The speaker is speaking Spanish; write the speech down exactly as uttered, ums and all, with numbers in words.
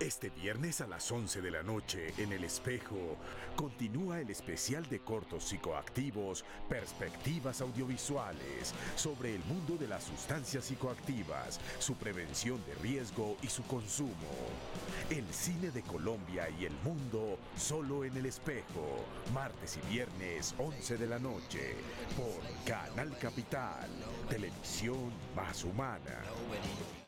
Este viernes a las once de la noche en El Espejo continúa el especial de cortos psicoactivos Perspectivas Audiovisuales sobre el mundo de las sustancias psicoactivas, su prevención de riesgo y su consumo. El cine de Colombia y el mundo solo en El Espejo, martes y viernes once de la noche por Canal Capital, televisión más humana.